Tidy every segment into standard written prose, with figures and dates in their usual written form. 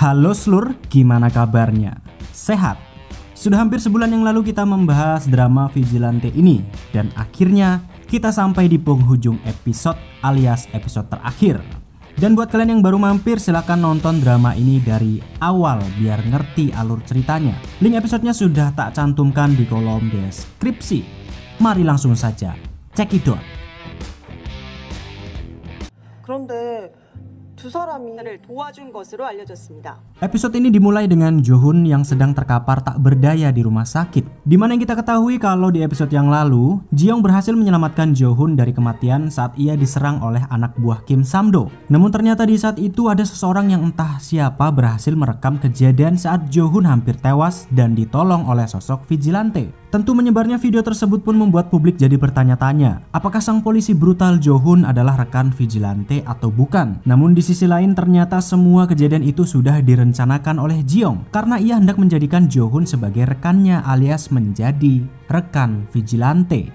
Halo Slur, gimana kabarnya? Sehat? Sudah hampir sebulan yang lalu kita membahas drama Vigilante ini, dan akhirnya kita sampai di penghujung episode alias episode terakhir. Dan buat kalian yang baru mampir, silahkan nonton drama ini dari awal biar ngerti alur ceritanya. Link episodenya sudah tak cantumkan di kolom deskripsi. Mari langsung saja cekidot. 그런데 episode ini dimulai dengan Jo Hoon yang sedang terkapar tak berdaya di rumah sakit. Dimana yang kita ketahui kalau di episode yang lalu, Ji Yong berhasil menyelamatkan Jo Hoon dari kematian saat ia diserang oleh anak buah Kim Samdo. Namun ternyata di saat itu ada seseorang yang entah siapa berhasil merekam kejadian saat Jo Hoon hampir tewas dan ditolong oleh sosok Vigilante. Tentu menyebarnya video tersebut pun membuat publik jadi bertanya-tanya, apakah sang polisi brutal Jo Hoon adalah rekan Vigilante atau bukan? Namun di sisi lain ternyata semua kejadian itu sudah direncanakan oleh Ji Yong karena ia hendak menjadikan Jo Hoon sebagai rekannya alias menjadi rekan Vigilante.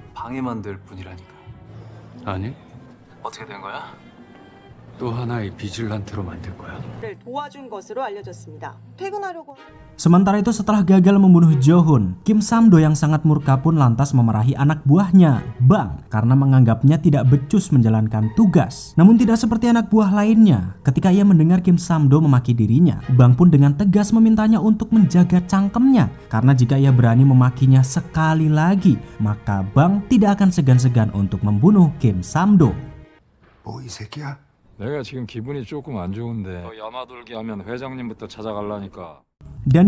Sementara itu setelah gagal membunuh Jo Hoon, Kim Samdo yang sangat murka pun lantas memarahi anak buahnya, Bang, karena menganggapnya tidak becus menjalankan tugas. Namun tidak seperti anak buah lainnya, ketika ia mendengar Kim Samdo memaki dirinya, Bang pun dengan tegas memintanya untuk menjaga cangkemnya, karena jika ia berani memakinya sekali lagi, maka Bang tidak akan segan-segan untuk membunuh Kim Samdo. Oh, 이 새끼야? Dan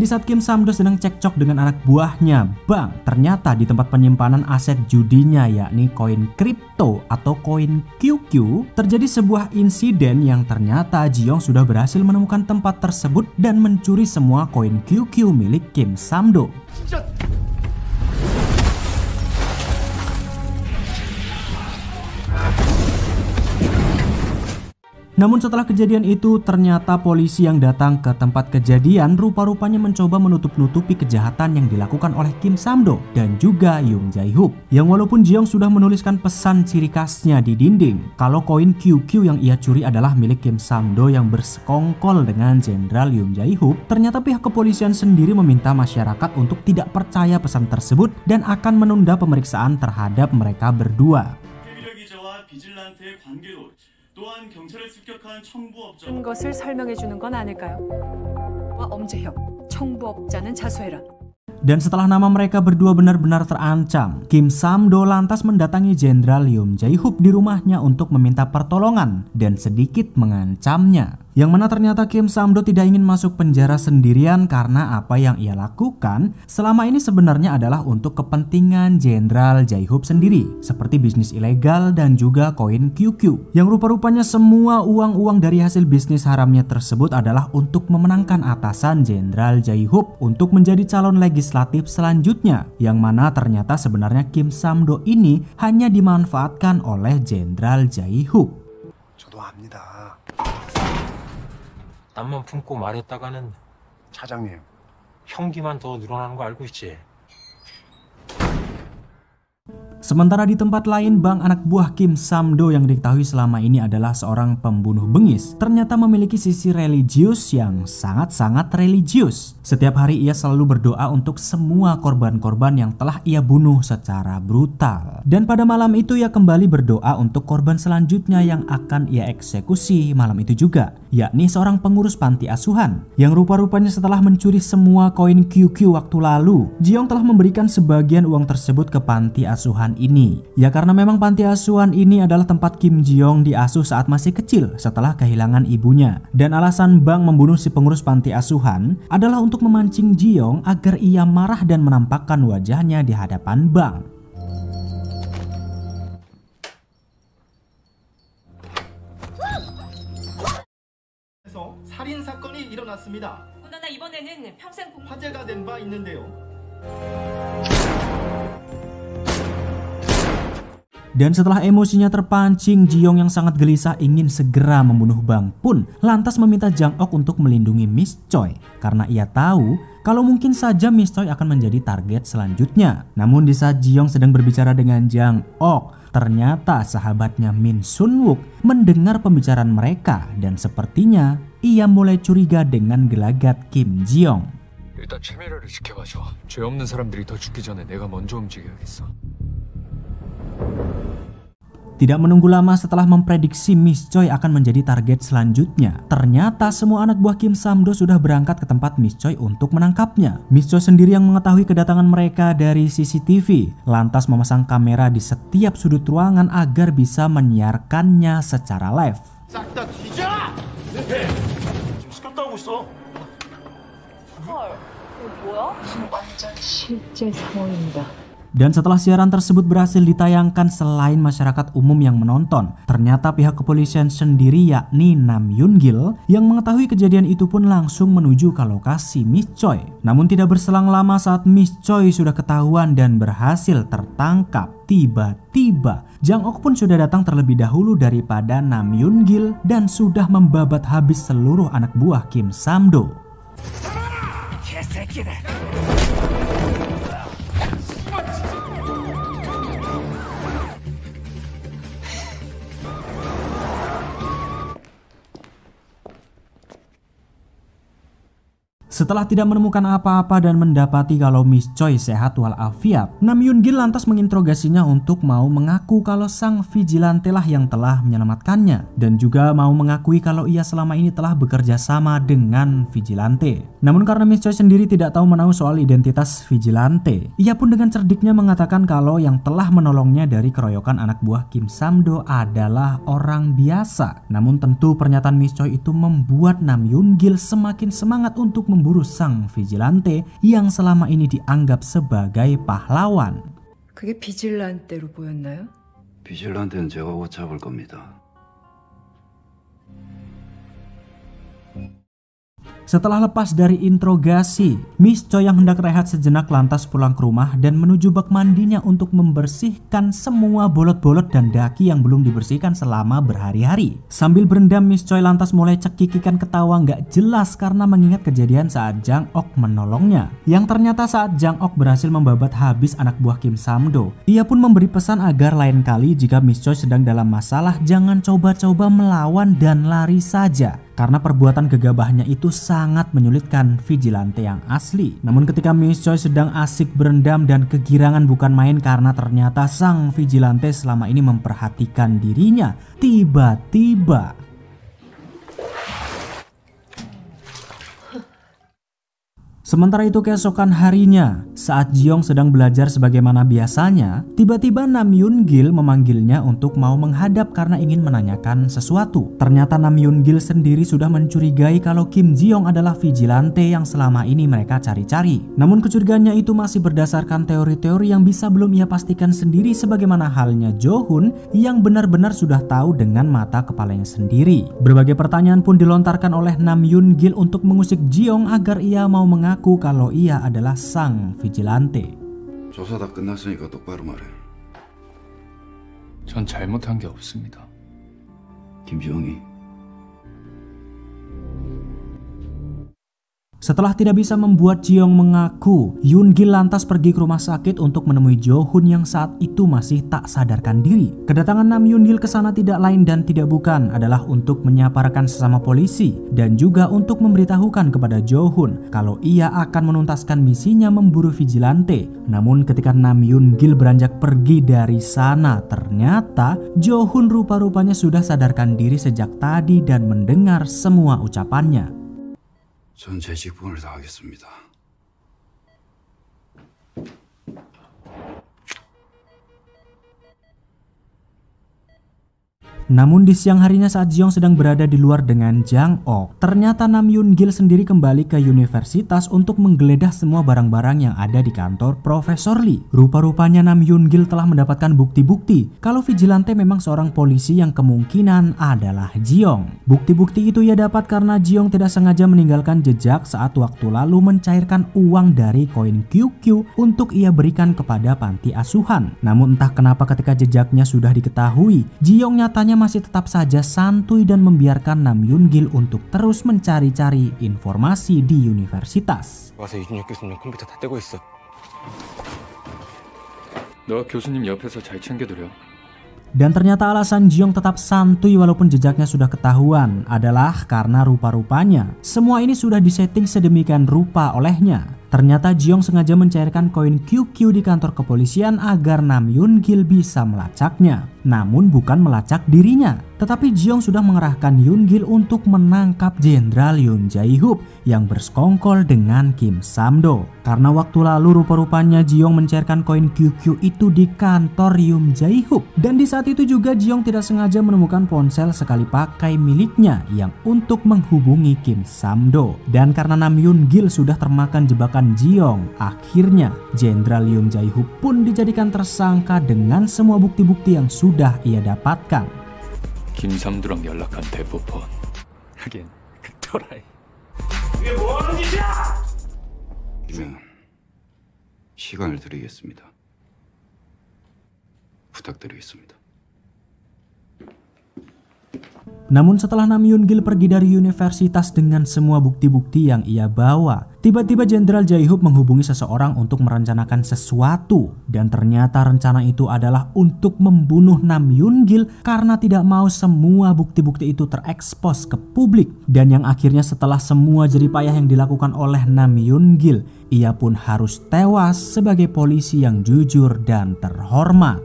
di saat Kim Samdo sedang cekcok dengan anak buahnya, Bang, ternyata di tempat penyimpanan aset judinya yakni koin kripto atau koin QQ, terjadi sebuah insiden yang ternyata Ji Yong sudah berhasil menemukan tempat tersebut dan mencuri semua koin QQ milik Kim Samdo. Namun setelah kejadian itu, ternyata polisi yang datang ke tempat kejadian rupa-rupanya mencoba menutup-nutupi kejahatan yang dilakukan oleh Kim Samdo dan juga Yeom Jae-hub. Yang walaupun Ji Yong sudah menuliskan pesan ciri khasnya di dinding, kalau koin QQ yang ia curi adalah milik Kim Samdo yang bersekongkol dengan Jenderal Yeom Jae-hub, ternyata pihak kepolisian sendiri meminta masyarakat untuk tidak percaya pesan tersebut dan akan menunda pemeriksaan terhadap mereka berdua. Dan setelah nama mereka berdua benar-benar terancam, Kim Samdo lantas mendatangi Jenderal Yeom Jae-hub di rumahnya untuk meminta pertolongan dan sedikit mengancamnya. Yang mana ternyata Kim Samdo tidak ingin masuk penjara sendirian karena apa yang ia lakukan selama ini sebenarnya adalah untuk kepentingan Jenderal Jae-hub sendiri, seperti bisnis ilegal dan juga koin QQ. Yang rupa-rupanya semua uang-uang dari hasil bisnis haramnya tersebut adalah untuk memenangkan atasan Jenderal Jae-hub untuk menjadi calon legislatif selanjutnya. Yang mana ternyata sebenarnya Kim Samdo ini hanya dimanfaatkan oleh Jenderal Jae-hub. 남만 품고 말했다가는 차장님 형기만 더 늘어나는 거 알고 있지? Sementara di tempat lain, Bang, anak buah Kim Samdo yang diketahui selama ini adalah seorang pembunuh bengis, ternyata memiliki sisi religius yang sangat-sangat religius. Setiap hari ia selalu berdoa untuk semua korban-korban yang telah ia bunuh secara brutal. Dan pada malam itu ia kembali berdoa untuk korban selanjutnya yang akan ia eksekusi malam itu juga, yakni seorang pengurus panti asuhan. Yang rupa-rupanya setelah mencuri semua koin QQ waktu lalu, Ji Yong telah memberikan sebagian uang tersebut ke panti asuhan ini. Ya karena memang panti asuhan ini adalah tempat Kim Ji Yong diasuh saat masih kecil setelah kehilangan ibunya. Dan alasan Bang membunuh si pengurus panti asuhan adalah untuk memancing Ji Yong agar ia marah dan menampakkan wajahnya di hadapan Bang. Dan setelah emosinya terpancing, Ji Yong yang sangat gelisah ingin segera membunuh Bang pun lantas meminta Jang Ok untuk melindungi Miss Choi karena ia tahu kalau mungkin saja Miss Choi akan menjadi target selanjutnya. Namun di saat Ji Yong sedang berbicara dengan Jang Ok, Ternyata sahabatnya Min Seon-wook mendengar pembicaraan mereka dan sepertinya ia mulai curiga dengan gelagat Kim Ji Yong. Tidak menunggu lama setelah memprediksi Miss Choi akan menjadi target selanjutnya, ternyata semua anak buah Kim Samdo sudah berangkat ke tempat Miss Choi untuk menangkapnya. Miss Choi sendiri yang mengetahui kedatangan mereka dari CCTV, lantas memasang kamera di setiap sudut ruangan agar bisa menyiarkannya secara live. Dan setelah siaran tersebut berhasil ditayangkan, selain masyarakat umum yang menonton, ternyata pihak kepolisian sendiri yakni Nam Yun Gil yang mengetahui kejadian itu pun langsung menuju ke lokasi Miss Choi. Namun tidak berselang lama saat Miss Choi sudah ketahuan dan berhasil tertangkap, tiba-tiba Jang Ok pun sudah datang terlebih dahulu daripada Nam Yun Gil dan sudah membabat habis seluruh anak buah Kim Samdo. Setelah tidak menemukan apa-apa dan mendapati kalau Miss Choi sehat walafiat, Nam Yun Gil lantas menginterogasinya untuk mau mengaku kalau sang vigilante lah yang telah menyelamatkannya. Dan juga mau mengakui kalau ia selama ini telah bekerja sama dengan vigilante. Namun karena Miss Choi sendiri tidak tahu menahu soal identitas vigilante, ia pun dengan cerdiknya mengatakan kalau yang telah menolongnya dari keroyokan anak buah Kim Samdo adalah orang biasa. Namun tentu pernyataan Miss Choi itu membuat Nam Yun Gil semakin semangat untuk memburu sang vigilante yang selama ini dianggap sebagai pahlawan. 그게 비질란테로 보였나요? 비질란테는 제가 곧 잡을 겁니다. Setelah lepas dari interogasi, Miss Choi yang hendak rehat sejenak lantas pulang ke rumah dan menuju bak mandinya untuk membersihkan semua bolot-bolot dan daki yang belum dibersihkan selama berhari-hari. Sambil berendam, Miss Choi lantas mulai cekikikan ketawa nggak jelas karena mengingat kejadian saat Jang Ok menolongnya. Yang ternyata saat Jang Ok berhasil membabat habis anak buah Kim Samdo, ia pun memberi pesan agar lain kali jika Miss Choi sedang dalam masalah jangan coba-coba melawan dan lari saja. Karena perbuatan gegabahnya itu sangat menyulitkan vigilante yang asli. Namun ketika Miss Choi sedang asik berendam dan kegirangan bukan main karena ternyata sang vigilante selama ini memperhatikan dirinya, tiba-tiba sementara itu keesokan harinya, saat Ji Yong sedang belajar sebagaimana biasanya, tiba-tiba Nam Yun Gil memanggilnya untuk mau menghadap karena ingin menanyakan sesuatu. Ternyata Nam Yun Gil sendiri sudah mencurigai kalau Kim Ji Yong adalah vigilante yang selama ini mereka cari-cari. Namun kecurigaannya itu masih berdasarkan teori-teori yang bisa belum ia pastikan sendiri, sebagaimana halnya Jo Hoon yang benar-benar sudah tahu dengan mata kepalanya sendiri. Berbagai pertanyaan pun dilontarkan oleh Nam Yun Gil untuk mengusik Ji Yong agar ia mau mengaku kalau ia adalah sang vigilante. 조사 다 끝났으니까 똑바로 말해. 전 잘못한 게 없습니다. 김지영이. Setelah tidak bisa membuat Ji Yong mengaku, Yun Gil lantas pergi ke rumah sakit untuk menemui Jo Hoon yang saat itu masih tak sadarkan diri. Kedatangan Nam Yun Gil ke sana tidak lain dan tidak bukan adalah untuk menyaparkan sesama polisi dan juga untuk memberitahukan kepada Jo Hoon kalau ia akan menuntaskan misinya memburu vigilante. Namun ketika Nam Yun Gil beranjak pergi dari sana, ternyata Jo Hoon rupa-rupanya sudah sadarkan diri sejak tadi dan mendengar semua ucapannya. 전 제 직분을 다하겠습니다. Namun di siang harinya saat Ji Yong sedang berada di luar dengan Jang Ok, ternyata Nam Yun Gil sendiri kembali ke universitas untuk menggeledah semua barang-barang yang ada di kantor Profesor Lee. Rupa-rupanya Nam Yun Gil telah mendapatkan bukti-bukti kalau vigilante memang seorang polisi yang kemungkinan adalah Ji Yong. Bukti-bukti itu ia dapat karena Ji Yong tidak sengaja meninggalkan jejak saat waktu lalu mencairkan uang dari koin QQ untuk ia berikan kepada panti asuhan. Namun entah kenapa ketika jejaknya sudah diketahui, Ji Yong nyatanya masih tetap saja santuy dan membiarkan Nam Yun Gil untuk terus mencari-cari informasi di universitas. Dan ternyata alasan Ji Yong tetap santuy walaupun jejaknya sudah ketahuan adalah karena rupa-rupanya semua ini sudah disetting sedemikian rupa olehnya. Ternyata Ji Yong sengaja mencairkan koin QQ di kantor kepolisian agar Nam Yun Gil bisa melacaknya. Namun bukan melacak dirinya, tetapi Ji Yong sudah mengerahkan Yun Gil untuk menangkap Jenderal Yeom Jae-hub yang bersekongkol dengan Kim Samdo. Karena waktu lalu rupa-rupanya Ji Yong mencairkan koin QQ itu di kantor Yeom Jae-hub. Dan di saat itu juga Ji Yong tidak sengaja menemukan ponsel sekali pakai miliknya yang untuk menghubungi Kim Samdo. Dan karena Nam Yun Gil sudah termakan jebakan Ji Yong, akhirnya Jenderal Yeom Jae-hub pun dijadikan tersangka dengan semua bukti-bukti yang sudah ia dapatkan. Kim Samdo랑 연락한 대부분 하긴 그 또라이. 이게 뭐 하는 짓이야? 그러면 시간을 드리겠습니다. 부탁드리겠습니다. Namun setelah Nam Yun Gil pergi dari universitas dengan semua bukti-bukti yang ia bawa, tiba-tiba Jenderal Jae-hub menghubungi seseorang untuk merencanakan sesuatu. Dan ternyata rencana itu adalah untuk membunuh Nam Yun Gil karena tidak mau semua bukti-bukti itu terekspos ke publik. Dan yang akhirnya setelah semua jeripayah yang dilakukan oleh Nam Yun Gil, ia pun harus tewas sebagai polisi yang jujur dan terhormat.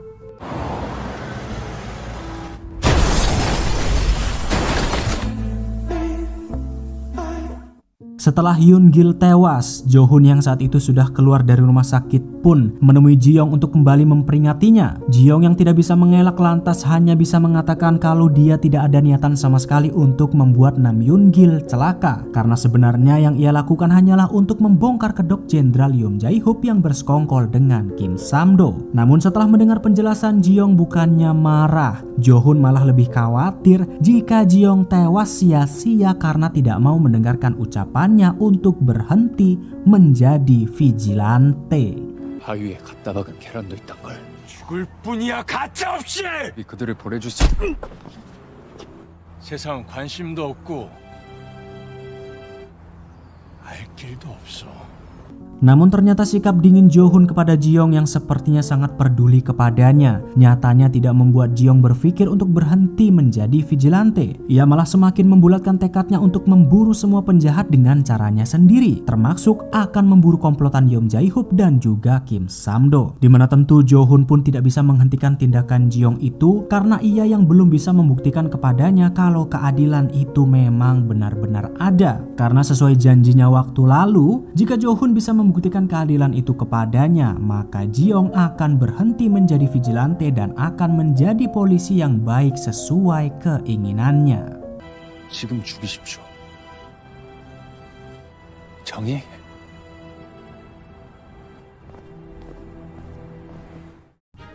Setelah Yun Gil tewas, Jo Hoon yang saat itu sudah keluar dari rumah sakit pun menemui Ji Yong untuk kembali memperingatinya. Ji Yong yang tidak bisa mengelak lantas hanya bisa mengatakan kalau dia tidak ada niatan sama sekali untuk membuat Nam Yun Gil celaka. Karena sebenarnya yang ia lakukan hanyalah untuk membongkar kedok Jenderal Yeom Jae-hub yang bersekongkol dengan Kim Samdo. Namun setelah mendengar penjelasan Ji Yong bukannya marah, Jo Hoon malah lebih khawatir jika Ji Yong tewas sia-sia karena tidak mau mendengarkan ucapan untuk berhenti menjadi vigilante. Namun ternyata sikap dingin Jo Hoon kepada Ji Yong yang sepertinya sangat peduli kepadanya, nyatanya tidak membuat Ji Yong berpikir untuk berhenti menjadi vigilante. Ia malah semakin membulatkan tekadnya untuk memburu semua penjahat dengan caranya sendiri, termasuk akan memburu komplotan Yeom Jae-hub dan juga Kim Samdo. Dimana tentu Jo Hoon pun tidak bisa menghentikan tindakan Ji Yong itu karena ia yang belum bisa membuktikan kepadanya kalau keadilan itu memang benar-benar ada. Karena sesuai janjinya waktu lalu, jika Jo Hoon bisa membuktikan keadilan itu kepadanya, maka Ji Yong akan berhenti menjadi vigilante dan akan menjadi polisi yang baik sesuai keinginannya. 지금 죽이십시오. 정의?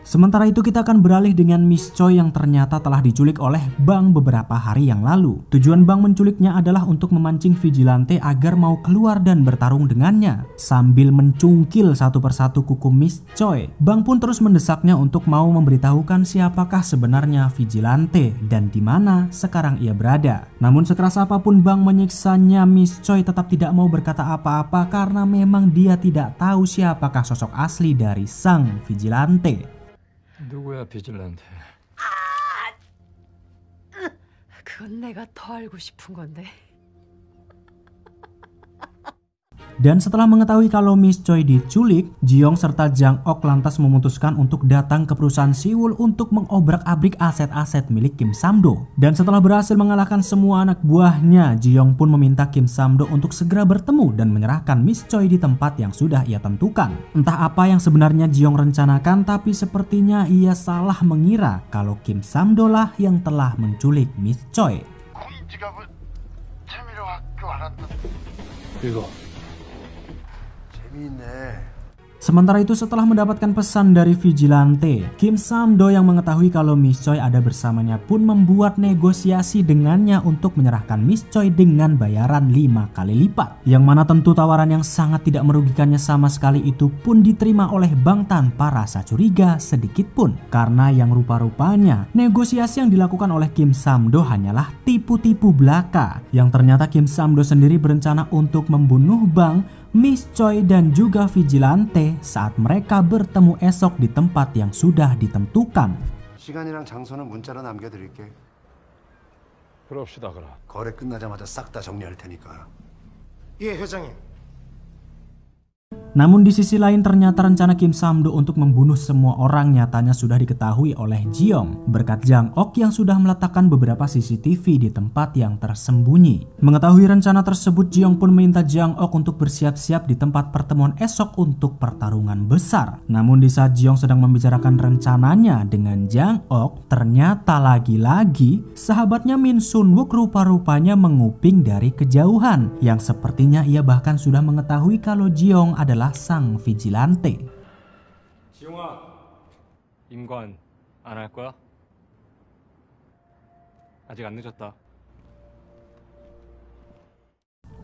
Sementara itu kita akan beralih dengan Miss Choi yang ternyata telah diculik oleh Bang beberapa hari yang lalu. Tujuan Bang menculiknya adalah untuk memancing vigilante agar mau keluar dan bertarung dengannya. Sambil mencungkil satu persatu kuku Miss Choi, Bang pun terus mendesaknya untuk mau memberitahukan siapakah sebenarnya vigilante dan di mana sekarang ia berada. Namun sekeras apapun Bang menyiksanya, Miss Choi tetap tidak mau berkata apa-apa karena memang dia tidak tahu siapakah sosok asli dari sang vigilante. 누구야 비질란테? 아, 그건 내가 더 알고 싶은 건데. Dan setelah mengetahui kalau Miss Choi diculik, Ji Yong serta Jang Ok lantas memutuskan untuk datang ke perusahaan Seoul untuk mengobrak-abrik aset-aset milik Kim Samdo. Dan setelah berhasil mengalahkan semua anak buahnya, Ji Yong pun meminta Kim Samdo untuk segera bertemu dan menyerahkan Miss Choi di tempat yang sudah ia tentukan. Entah apa yang sebenarnya Ji Yong rencanakan, tapi sepertinya ia salah mengira kalau Kim Samdo lah yang telah menculik Miss Choi. Sementara itu setelah mendapatkan pesan dari vigilante, Kim Samdo yang mengetahui kalau Miss Choi ada bersamanya pun membuat negosiasi dengannya untuk menyerahkan Miss Choi dengan bayaran 5 kali lipat. Yang mana tentu tawaran yang sangat tidak merugikannya sama sekali itu pun diterima oleh Bang tanpa rasa curiga sedikitpun. Karena yang rupa-rupanya negosiasi yang dilakukan oleh Kim Samdo hanyalah tipu-tipu belaka. Yang ternyata Kim Samdo sendiri berencana untuk membunuh Bang, Miss Choi dan juga vigilante saat mereka bertemu esok di tempat yang sudah ditentukan. 시간이랑 장소는 문자로 남겨드릴게. 그럽시다, 그럼. 거래 끝나자마자 싹 다 정리할 테니까. 예, 회장님. Namun di sisi lain ternyata rencana Kim Samdo untuk membunuh semua orang nyatanya sudah diketahui oleh Ji Yong berkat Jang Ok yang sudah meletakkan beberapa CCTV di tempat yang tersembunyi. Mengetahui rencana tersebut, Ji Yong pun meminta Jang Ok untuk bersiap-siap di tempat pertemuan esok untuk pertarungan besar. Namun di saat Ji Yong sedang membicarakan rencananya dengan Jang Ok, ternyata lagi-lagi sahabatnya Min Seon-wook rupa-rupanya menguping dari kejauhan yang sepertinya ia bahkan sudah mengetahui kalau Ji Yong adalah sang vigilante. Ji Yong, 임관 안 할 거야? 아직 안 늦었다.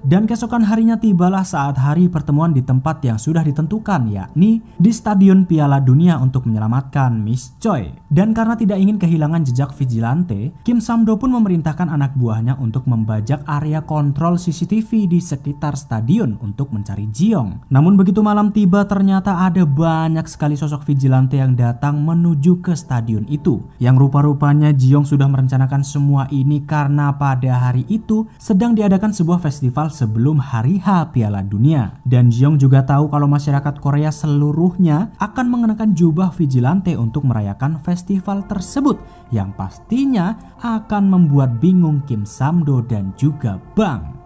Dan keesokan harinya tibalah saat hari pertemuan di tempat yang sudah ditentukan, yakni di Stadion Piala Dunia untuk menyelamatkan Miss Choi. Dan karena tidak ingin kehilangan jejak vigilante, Kim Samdo pun memerintahkan anak buahnya untuk membajak area kontrol CCTV di sekitar stadion untuk mencari Ji Yong. Namun begitu malam tiba, ternyata ada banyak sekali sosok vigilante yang datang menuju ke stadion itu. Yang rupa-rupanya Ji Yong sudah merencanakan semua ini karena pada hari itu sedang diadakan sebuah festival sebelum hari H Piala Dunia. Dan Ji Yong juga tahu kalau masyarakat Korea seluruhnya akan mengenakan jubah vigilante untuk merayakan festival tersebut yang pastinya akan membuat bingung Kim Samdo dan juga Bang.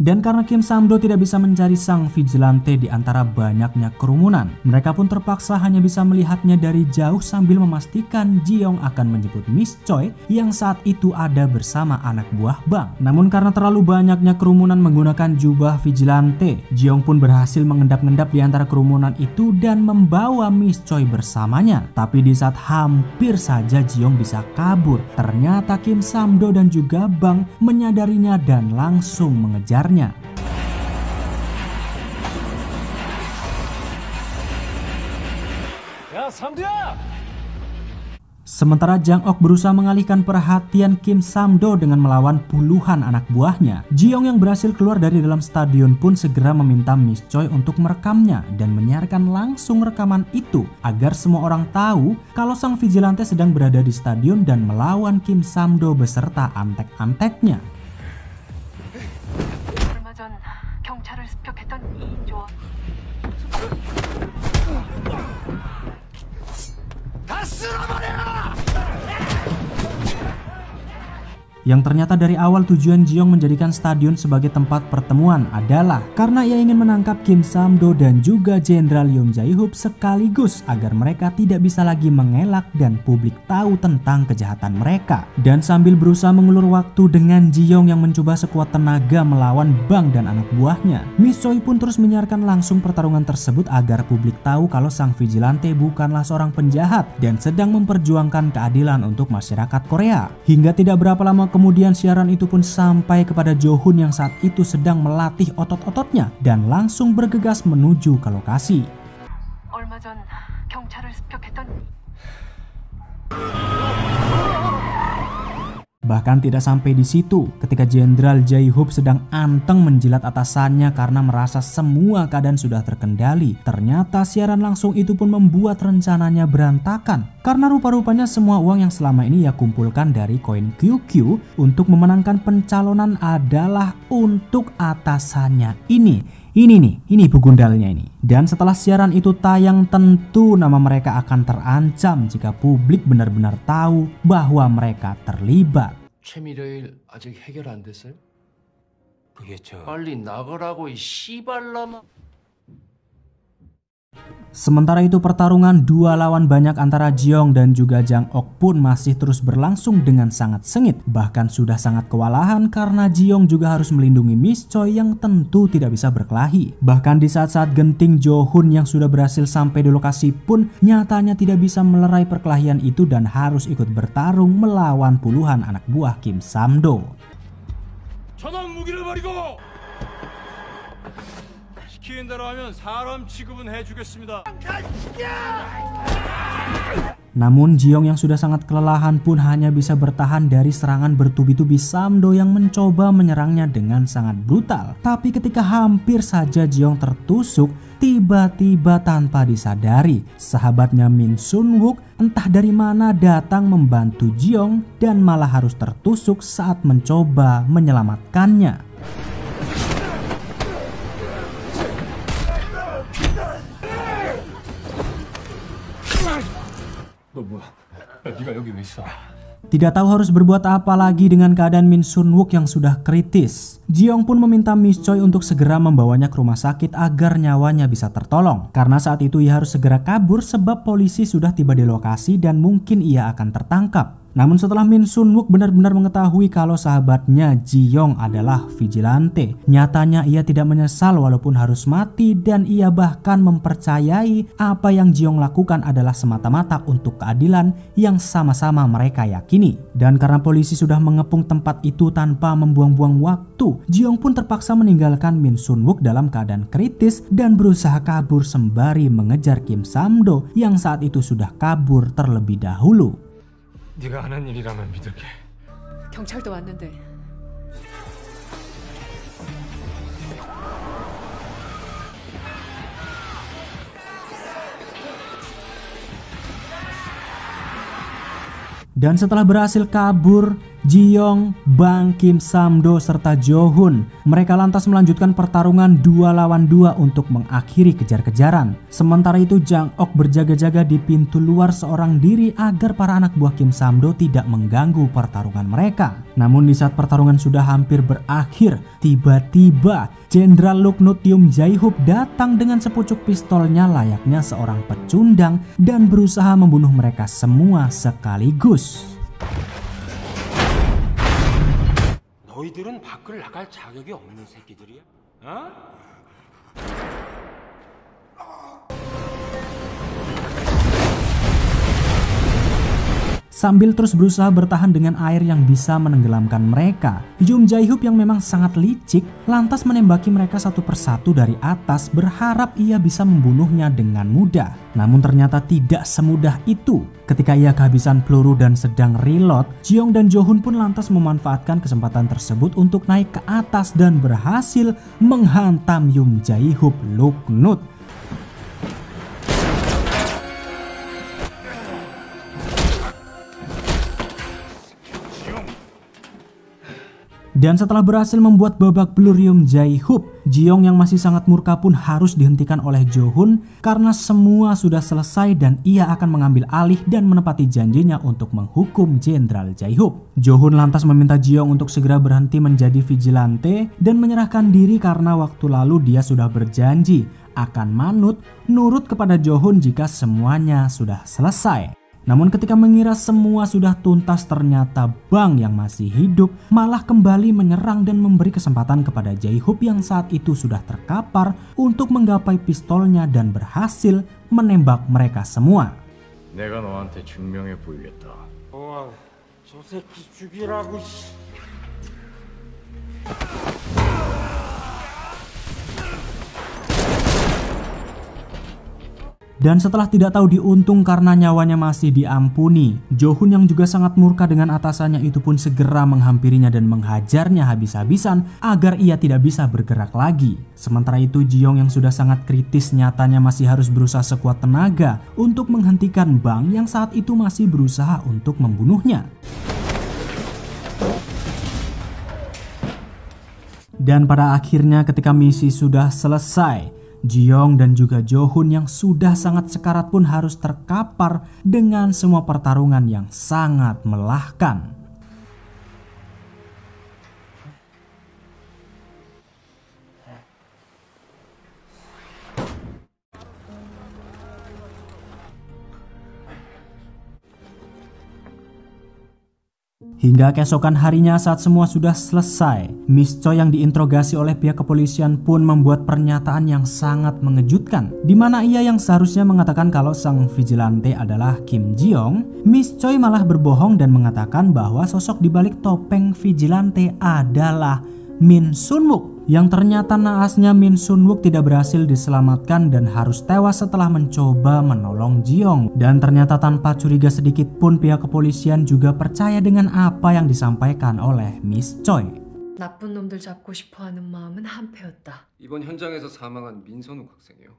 Dan karena Kim Samdo tidak bisa mencari sang vigilante di antara banyaknya kerumunan, mereka pun terpaksa hanya bisa melihatnya dari jauh sambil memastikan Ji Yong akan menjemput Miss Choi yang saat itu ada bersama anak buah Bang. Namun karena terlalu banyaknya kerumunan menggunakan jubah vigilante, Ji Yong pun berhasil mengendap-endap di antara kerumunan itu dan membawa Miss Choi bersamanya. Tapi di saat hampir saja Ji Yong bisa kabur, ternyata Kim Samdo dan juga Bang menyadarinya dan langsung mengejar. Ya, Samdoya! Sementara Jang Ok berusaha mengalihkan perhatian Kim Samdo dengan melawan puluhan anak buahnya. Ji Yong yang berhasil keluar dari dalam stadion pun segera meminta Miss Choi untuk merekamnya dan menyiarkan langsung rekaman itu agar semua orang tahu kalau sang vigilante sedang berada di stadion dan melawan Kim Samdo beserta antek-anteknya. Yang ternyata dari awal tujuan Ji Yong menjadikan stadion sebagai tempat pertemuan adalah karena ia ingin menangkap Kim Samdo dan juga Jenderal Yeom Jae-hub sekaligus agar mereka tidak bisa lagi mengelak dan publik tahu tentang kejahatan mereka. Dan sambil berusaha mengulur waktu dengan Ji Yong yang mencoba sekuat tenaga melawan Bang dan anak buahnya, Miss Choi pun terus menyiarkan langsung pertarungan tersebut agar publik tahu kalau sang vigilante bukanlah seorang penjahat dan sedang memperjuangkan keadilan untuk masyarakat Korea. Hingga tidak berapa lama kemudian siaran itu pun sampai kepada Jo Hoon yang saat itu sedang melatih otot-ototnya dan langsung bergegas menuju ke lokasi. Bahkan tidak sampai di situ, ketika Jenderal Jae-hub sedang anteng menjilat atasannya karena merasa semua keadaan sudah terkendali, ternyata siaran langsung itu pun membuat rencananya berantakan. Karena rupa-rupanya semua uang yang selama ini ia kumpulkan dari koin QQ untuk memenangkan pencalonan adalah untuk atasannya ini. Ini nih, ini begundalnya ini. Dan setelah siaran itu tayang, tentu nama mereka akan terancam jika publik benar-benar tahu bahwa mereka terlibat. Sementara itu pertarungan dua lawan banyak antara Ji Yong dan juga Jang Ok pun masih terus berlangsung dengan sangat sengit. Bahkan sudah sangat kewalahan karena Ji Yong juga harus melindungi Miss Choi yang tentu tidak bisa berkelahi. Bahkan di saat-saat genting, Jo Hoon yang sudah berhasil sampai di lokasi pun nyatanya tidak bisa melerai perkelahian itu dan harus ikut bertarung melawan puluhan anak buah Kim Samdo. 시키는 대로 하면 사람 취급은 해주겠습니다. Namun Ji Yong yang sudah sangat kelelahan pun hanya bisa bertahan dari serangan bertubi-tubi Samdo yang mencoba menyerangnya dengan sangat brutal. Tapi ketika hampir saja Ji Yong tertusuk, tiba-tiba tanpa disadari sahabatnya Min Seon-wook entah dari mana datang membantu Ji Yong dan malah harus tertusuk saat mencoba menyelamatkannya. Tidak tahu harus berbuat apa lagi dengan keadaan Min Seon-wook yang sudah kritis. Ji Yong pun meminta Miss Choi untuk segera membawanya ke rumah sakit agar nyawanya bisa tertolong. Karena saat itu ia harus segera kabur sebab polisi sudah tiba di lokasi dan mungkin ia akan tertangkap. Namun setelah Min Seon-wook benar-benar mengetahui kalau sahabatnya Ji Yong adalah vigilante, nyatanya ia tidak menyesal walaupun harus mati dan ia bahkan mempercayai apa yang Ji Yong lakukan adalah semata-mata untuk keadilan yang sama-sama mereka yakini. Dan karena polisi sudah mengepung tempat itu tanpa membuang-buang waktu, Ji Yong pun terpaksa meninggalkan Min Seon-wook dalam keadaan kritis dan berusaha kabur sembari mengejar Kim Samdo yang saat itu sudah kabur terlebih dahulu. 네가 하는 일이라면 믿을게. 경찰도 왔는데. Dan setelah berhasil kabur, Ji Yong, Bang, Kim Samdo, serta Jo Hoon, mereka lantas melanjutkan pertarungan 2 lawan 2 untuk mengakhiri kejar-kejaran. Sementara itu Jang Ok berjaga-jaga di pintu luar seorang diri agar para anak buah Kim Samdo tidak mengganggu pertarungan mereka. Namun di saat pertarungan sudah hampir berakhir, tiba-tiba Jenderal Lugnut Yeom Jae-hub datang dengan sepucuk pistolnya layaknya seorang pecundang dan berusaha membunuh mereka semua sekaligus. 너희들은 밖을 나갈 자격이 없는 새끼들이야? 어? Sambil terus berusaha bertahan dengan air yang bisa menenggelamkan mereka, Yeom Jae-hub yang memang sangat licik lantas menembaki mereka satu persatu dari atas berharap ia bisa membunuhnya dengan mudah. Namun ternyata tidak semudah itu. Ketika ia kehabisan peluru dan sedang reload, Ji Yong dan Jo Hoon pun lantas memanfaatkan kesempatan tersebut untuk naik ke atas dan berhasil menghantam Yeom Jae-hub Lugnut. Dan setelah berhasil membuat babak belur Yeom Jae-hub, Ji Yong yang masih sangat murka pun harus dihentikan oleh Jo Hoon karena semua sudah selesai dan ia akan mengambil alih dan menepati janjinya untuk menghukum Jenderal Jae-hub. Jo Hoon lantas meminta Ji Yong untuk segera berhenti menjadi vigilante dan menyerahkan diri karena waktu lalu dia sudah berjanji akan nurut kepada Jo Hoon jika semuanya sudah selesai. Namun ketika mengira semua sudah tuntas ternyata Bang yang masih hidup malah kembali menyerang dan memberi kesempatan kepada Jae-hub yang saat itu sudah terkapar untuk menggapai pistolnya dan berhasil menembak mereka semua. Dan setelah tidak tahu diuntung karena nyawanya masih diampuni, Jo Hoon yang juga sangat murka dengan atasannya itu pun segera menghampirinya dan menghajarnya habis-habisan agar ia tidak bisa bergerak lagi. Sementara itu Ji Yong yang sudah sangat kritis nyatanya masih harus berusaha sekuat tenaga untuk menghentikan Bang yang saat itu masih berusaha untuk membunuhnya. Dan pada akhirnya ketika misi sudah selesai, Ji Yong dan juga Jo Hoon yang sudah sangat sekarat pun harus terkapar dengan semua pertarungan yang sangat melelahkan. Hingga keesokan harinya saat semua sudah selesai, Miss Choi yang diinterogasi oleh pihak kepolisian pun membuat pernyataan yang sangat mengejutkan. Di mana ia yang seharusnya mengatakan kalau sang vigilante adalah Kim Ji Yong, Miss Choi malah berbohong dan mengatakan bahwa sosok di balik topeng vigilante adalah Min Seon-wook, yang ternyata naasnya Min Seon-wook tidak berhasil diselamatkan dan harus tewas setelah mencoba menolong Ji Yong. Dan ternyata tanpa curiga sedikit pun pihak kepolisian juga percaya dengan apa yang disampaikan oleh Miss Choi. 나쁜 놈들 잡고 싶어 하는 마음은 한패였다. 이번 현장에서 사망한 민선욱 학생이요.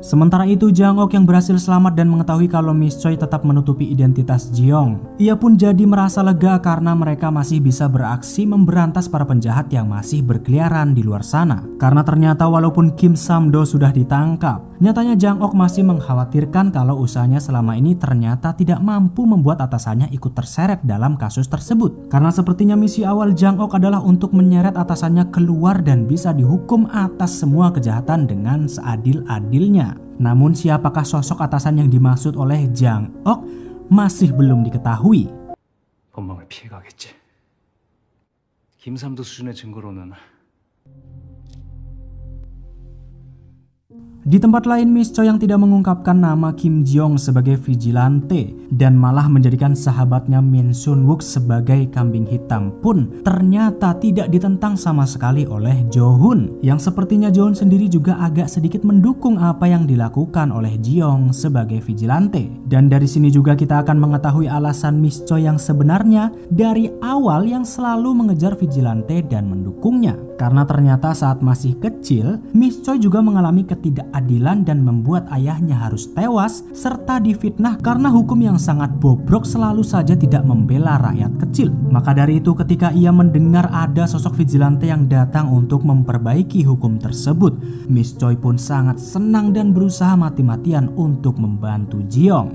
Sementara itu, Jang Ok yang berhasil selamat dan mengetahui kalau Miss Choi tetap menutupi identitas Ji Yong. Ia pun jadi merasa lega karena mereka masih bisa beraksi memberantas para penjahat yang masih berkeliaran di luar sana. Karena ternyata walaupun Kim Samdo sudah ditangkap, nyatanya Jang Ok masih mengkhawatirkan kalau usahanya selama ini ternyata tidak mampu membuat atasannya ikut terseret dalam kasus tersebut. Karena sepertinya misi awal Jang Ok adalah untuk menyeret atasannya keluar dan bisa dihukum atas semua kejahatan dengan seadil-adilnya. Namun siapakah sosok atasan yang dimaksud oleh Jang Ok masih belum diketahui. Di tempat lain, Miss Choi yang tidak mengungkapkan nama Kim Ji Yong sebagai vigilante dan malah menjadikan sahabatnya Min Seon-wook sebagai kambing hitam pun ternyata tidak ditentang sama sekali oleh Jo Hoon, yang sepertinya Jo Hoon sendiri juga agak sedikit mendukung apa yang dilakukan oleh Ji Yong sebagai vigilante. Dan dari sini juga kita akan mengetahui alasan Miss Choi yang sebenarnya dari awal yang selalu mengejar vigilante dan mendukungnya. Karena ternyata saat masih kecil, Miss Choi juga mengalami ketidakadilan dan membuat ayahnya harus tewas serta difitnah karena hukum yang sangat bobrok selalu saja tidak membela rakyat kecil. Maka dari itu ketika ia mendengar ada sosok vigilante yang datang untuk memperbaiki hukum tersebut, Miss Choi pun sangat senang dan berusaha mati-matian untuk membantu Ji Yong.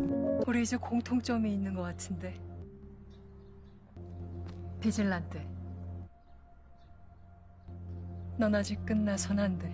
우리 이제 공통점이 있는 것 같은데. Vigilante. 넌 아직 끝나선 안 돼.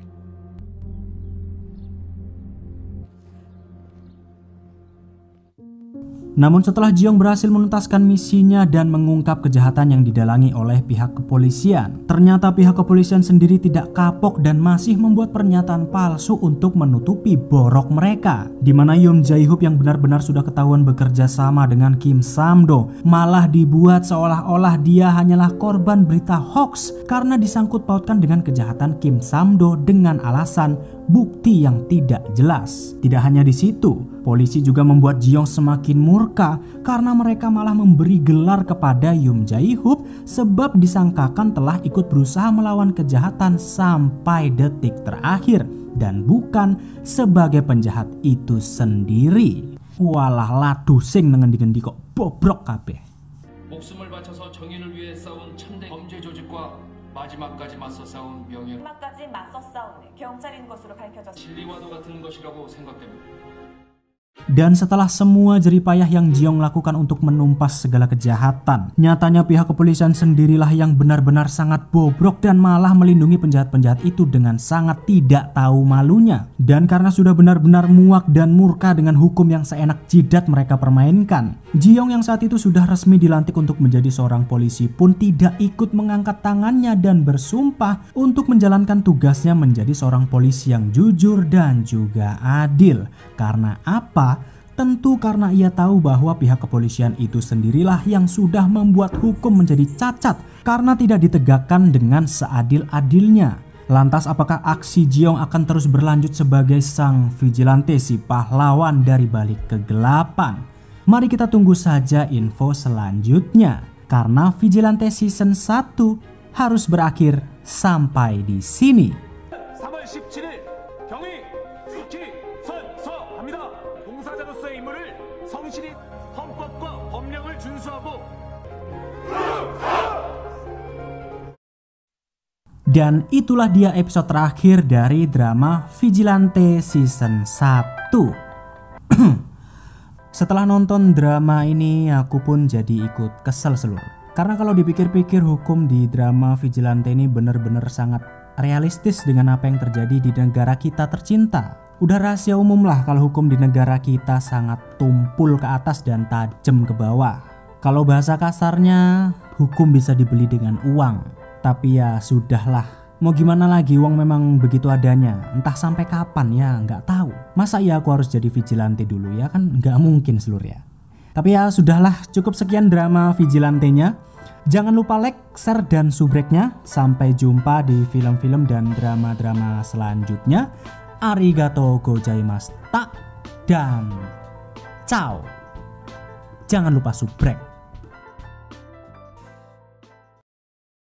Namun setelah Ji Yong berhasil menuntaskan misinya dan mengungkap kejahatan yang didalangi oleh pihak kepolisian, ternyata pihak kepolisian sendiri tidak kapok dan masih membuat pernyataan palsu untuk menutupi borok mereka. Dimana Yeom Jae-hub yang benar-benar sudah ketahuan bekerja sama dengan Kim Samdo malah dibuat seolah-olah dia hanyalah korban berita hoax karena disangkut pautkan dengan kejahatan Kim Samdo dengan alasan bukti yang tidak jelas. Tidak hanya di situ, polisi juga membuat Ji Yong semakin murka karena mereka malah memberi gelar kepada Yeom Jae-hub sebab disangkakan telah ikut berusaha melawan kejahatan sampai detik terakhir dan bukan sebagai penjahat itu sendiri. Walah ladu sing nengendi-ngendi kok bobrok kabeh. 목숨을 바쳐서 정의를 위해 싸운 참된 범죄 조직과 마지막까지 맞서 싸운 명예. 마지막까지 맞서 싸운 경찰인 것으로 밝혀졌습니다. 진리와도 같은 것이라고 생각됩니다. Dan setelah semua jeripayah yang Ji Yong lakukan untuk menumpas segala kejahatan, nyatanya pihak kepolisian sendirilah yang benar-benar sangat bobrok dan malah melindungi penjahat-penjahat itu dengan sangat tidak tahu malunya. Dan karena sudah benar-benar muak dan murka dengan hukum yang seenak jidat mereka permainkan, Ji Yong yang saat itu sudah resmi dilantik untuk menjadi seorang polisi pun tidak ikut mengangkat tangannya dan bersumpah untuk menjalankan tugasnya menjadi seorang polisi yang jujur dan juga adil. Karena apa? Tentu karena ia tahu bahwa pihak kepolisian itu sendirilah yang sudah membuat hukum menjadi cacat karena tidak ditegakkan dengan seadil-adilnya. Lantas apakah aksi Ji Yong akan terus berlanjut sebagai sang vigilante si pahlawan dari balik kegelapan? Mari kita tunggu saja info selanjutnya. Karena Vigilante Season 1 harus berakhir sampai di sini. 3월 17일. Dan itulah dia episode terakhir dari drama Vigilante Season 1. Setelah nonton drama ini aku pun jadi ikut kesel seluruh. Karena kalau dipikir-pikir hukum di drama Vigilante ini benar-benar sangat realistis dengan apa yang terjadi di negara kita tercinta. Udah rahasia umum lah kalau hukum di negara kita sangat tumpul ke atas dan tajam ke bawah. Kalau bahasa kasarnya, hukum bisa dibeli dengan uang. Tapi ya sudahlah, mau gimana lagi, uang memang begitu adanya. Entah sampai kapan ya nggak tahu. Masa ya aku harus jadi vigilante dulu ya, kan nggak mungkin seluruh ya. Tapi ya sudahlah, cukup sekian drama Vigilante-nya. Jangan lupa like, share, dan subreknya. Sampai jumpa di film-film dan drama-drama selanjutnya. Arigatou gozaimashita dan ciao. Jangan lupa subrek.